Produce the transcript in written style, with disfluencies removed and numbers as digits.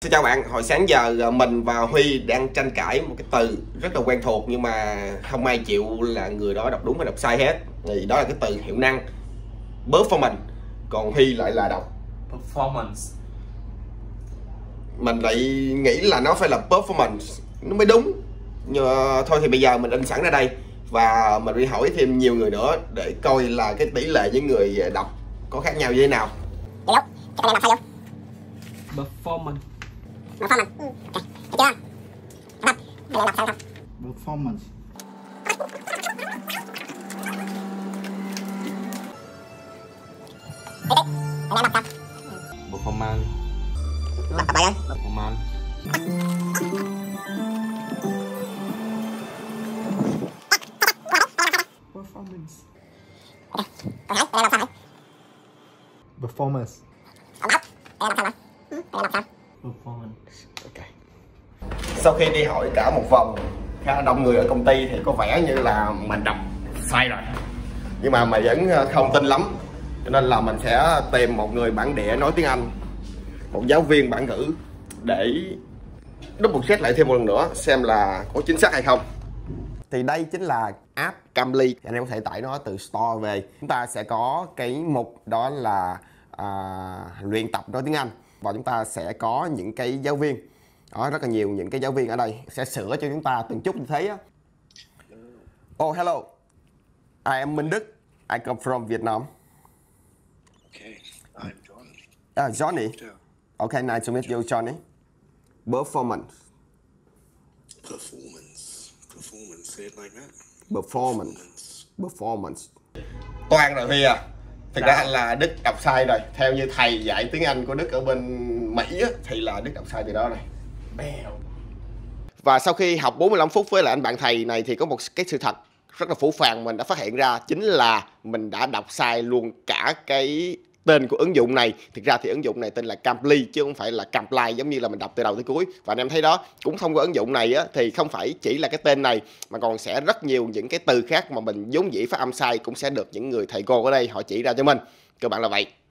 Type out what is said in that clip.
Xin chào bạn, hồi sáng giờ mình và Huy đang tranh cãi một cái từ rất là quen thuộc nhưng mà không ai chịu là người đó đọc đúng hay đọc sai hết. Thì đó là cái từ hiệu năng performance, còn Huy lại là đọc performance. Mình lại nghĩ là nó phải là performance nó mới đúng. Nhưng thôi thì bây giờ mình in sẵn ra đây và mình đi hỏi thêm nhiều người nữa để coi là cái tỷ lệ với người đọc có khác nhau như thế nào. Đúng, cái này đọc sai luôn. Performance. Performance. Ừ. Ok, được chưa? Đọc, để đọc sao không? Performance. Đấy, để đọc sao? Performance. Đọc bài anh. Performance. Performance. Ok, tôi thấy, để đọc sao? Performance. Đọc, để đọc sao? Okay. Sau khi đi hỏi cả một vòng khá là đông người ở công ty thì có vẻ như là mình đọc sai rồi, nhưng mà mình vẫn không tin lắm, cho nên là mình sẽ tìm một người bản địa nói tiếng Anh, một giáo viên bản ngữ để double check lại thêm một lần nữa xem là có chính xác hay không. Thì đây chính là app Cambly, anh em có thể tải nó từ store về. Chúng ta sẽ có cái mục đó là luyện tập nói tiếng Anh và chúng ta sẽ có những cái giáo viên đó, rất là nhiều những cái giáo viên ở đây sẽ sửa cho chúng ta từng chút như thế á. Oh, hello, I am Minh Đức, I come from Vietnam. Okay, I'm Johnny. Johnny. Okay, nice to meet you, Johnny. Performance, say it like that. Performance. Toàn rồi Huy à. Thực ra là Đức đọc sai rồi. Theo như thầy dạy tiếng Anh của Đức ở bên Mỹ á, thì là Đức đọc sai từ đó này. Bèo. Và sau khi học 45 phút với lại anh bạn thầy này thì có một cái sự thật rất là phũ phàng mình đã phát hiện ra, chính là mình đã đọc sai luôn cả cái tên của ứng dụng này. Thực ra thì ứng dụng này tên là Cambly chứ không phải là Cambly giống như là mình đọc từ đầu tới cuối. Và anh em thấy đó, cũng thông qua ứng dụng này á, thì không phải chỉ là cái tên này mà còn sẽ rất nhiều những cái từ khác mà mình vốn dĩ phát âm sai cũng sẽ được những người thầy cô ở đây họ chỉ ra cho mình. Cơ bản là vậy.